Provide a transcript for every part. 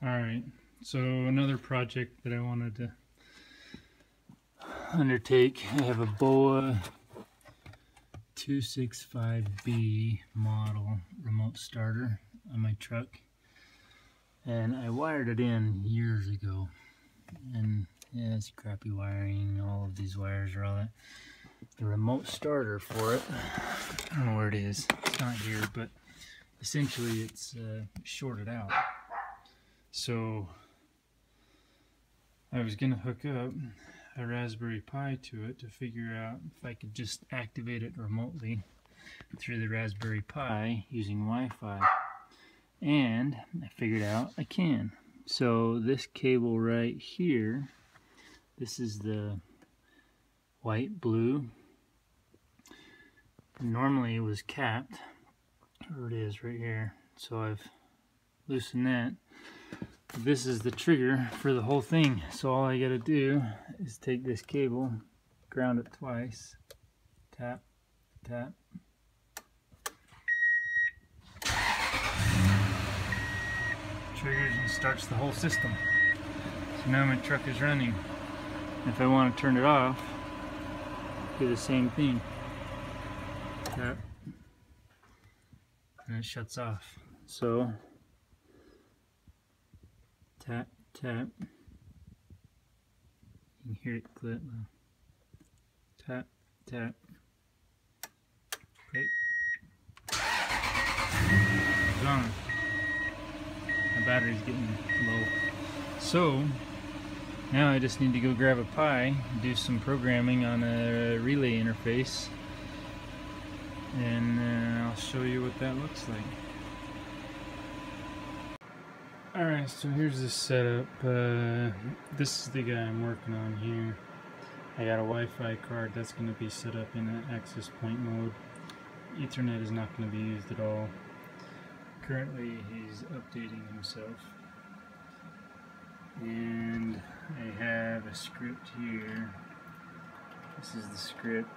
Alright, so another project that I wanted to undertake. I have a BOA 265B model remote starter on my truck, and I wired it in years ago, and yeah, it's crappy wiring. All of these wires are all that. The remote starter for it, I don't know where it is, it's not here, but essentially it's shorted out. So I was going to hook up a Raspberry Pi to it to figure out if I could just activate it remotely through the Raspberry Pi using Wi-Fi. And I figured out I can. So this cable right here, this is the white blue. Normally it was capped. There it is right here. So I've loosened that. This is the trigger for the whole thing, so all I gotta do is take this cable, ground it twice, tap, tap. Triggers and starts the whole system. So now my truck is running. If I want to turn it off, do the same thing. Tap. And it shuts off. So tap, tap. You can hear it clip. Tap, tap. Click. It's on. My battery's getting low. So, now I just need to go grab a Pi, do some programming on a relay interface, and I'll show you what that looks like. Alright, so here's the setup. This is the guy I'm working on here. I got a Wi-Fi card that's going to be set up in an access point mode. Ethernet is not going to be used at all. Currently he's updating himself. And I have a script here. This is the script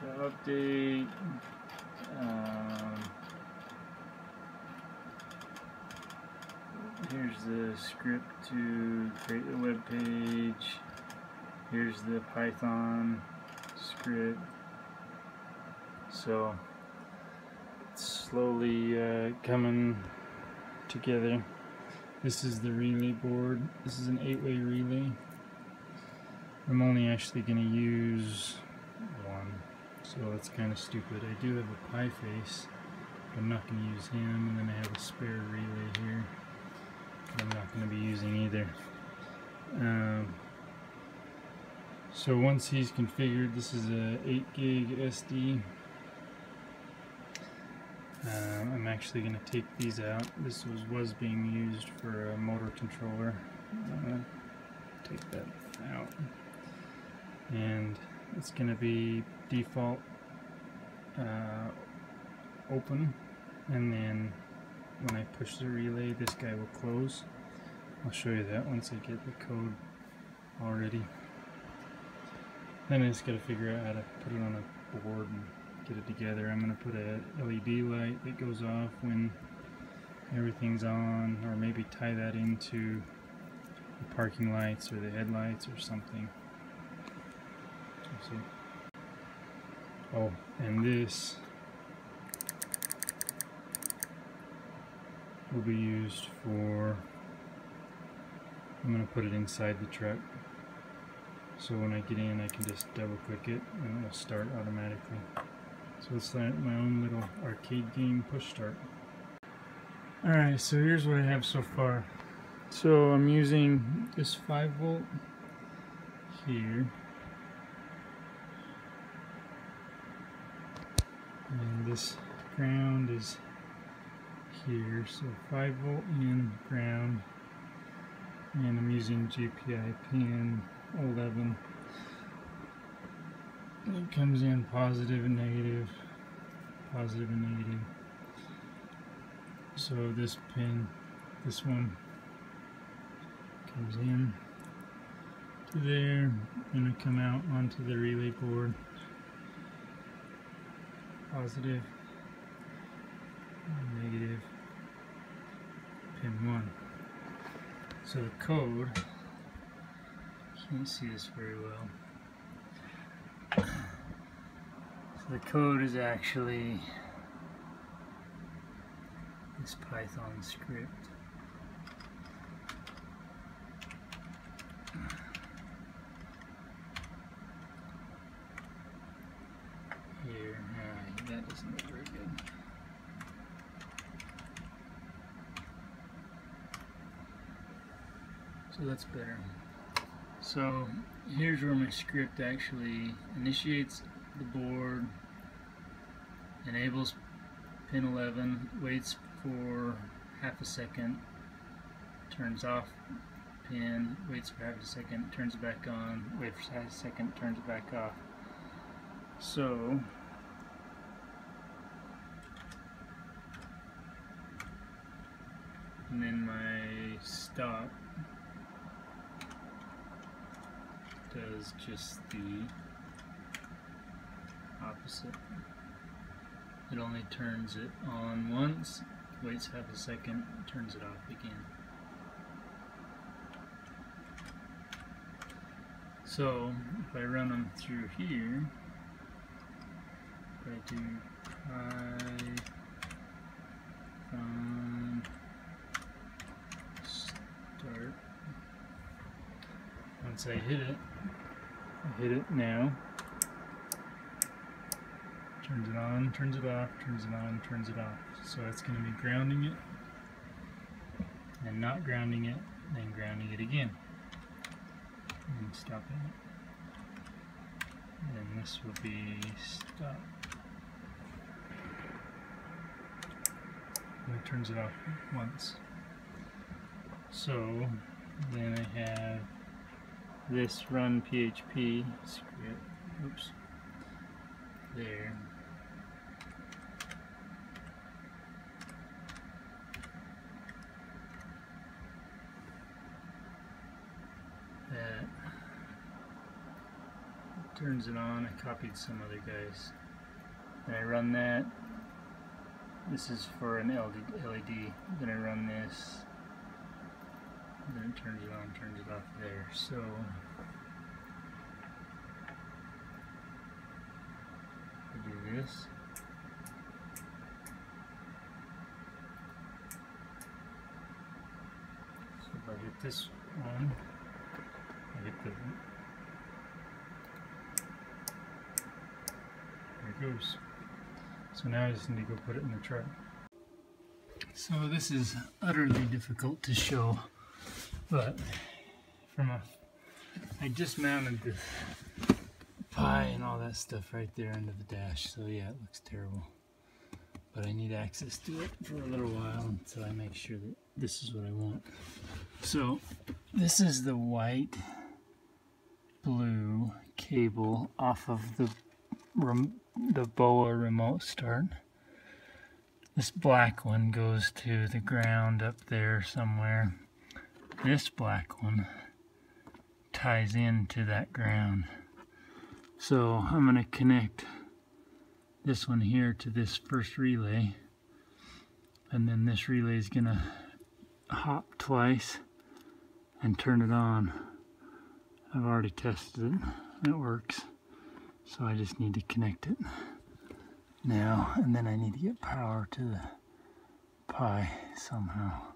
to update. Here's the script to create the web page. Here's the Python script. So it's slowly coming together. This is the relay board. This is an 8-way relay. I'm only actually going to use one, so that's kind of stupid. I do have a Pi face, but I'm not going to use him, and then I have a spare relay here. I'm not going to be using either. So once he's configured, this is a 8 gig SD. I'm actually going to take these out. This was being used for a motor controller. I'm going to take that out. And it's going to be default open, and then when I push the relay, this guy will close. I'll show you that once I get the code already. Then I just gotta figure out how to put it on a board and get it together. I'm gonna put a LED light that goes off when everything's on, or maybe tie that into the parking lights or the headlights or something. Oh, and this will be used for, I'm going to put it inside the truck, so when I get in I can just double click it and it will start automatically. So it's like my own little arcade game push start. Alright, so here's what I have so far. So I'm using this 5 volt here, and this ground is here, so 5 volt in, ground, and I'm using GPIO pin 11. It comes in positive and negative. So this pin, this one, comes in to there, and I come out onto the relay board. Positive, negative, pin 1. So the code, can't see this very well. So the code is actually this Python script. Here, alright, that doesn't look very good. So that's better. So here's where my script actually initiates the board, enables pin 11, waits for half a second, turns off pin, waits for half a second, turns it back on, waits for half a second, turns it back off. So and then my stop does just the opposite. It only turns it on once, waits half a second, turns it off again. So if I run them through here, if I do Python start, once I hit it now. Turns it on, turns it off, turns it on, turns it off. So it's going to be grounding it, and not grounding it, then grounding it again, and stopping it. And this will be stop. And it turns it off once. So then I have this run PHP script. Oops. There. That turns it on. I copied some other guys. Then I run that. This is for an LED. Then I run this. Then it turns it on, turns it off there. So do this. So if I hit this one, I hit the one. There it goes. So now I just need to go put it in the truck. So this is utterly difficult to show, but I just mounted this Pi and all that stuff right there under the dash, so yeah, it looks terrible. But I need access to it for a little while until I make sure that this is what I want. So this is the white blue cable off of the BOA remote start. This black one goes to the ground up there somewhere. This black one ties into that ground. So I'm going to connect this one here to this first relay, and then this relay is going to hop twice and turn it on. I've already tested it and it works, so I just need to connect it now, and then I need to get power to the Pi somehow.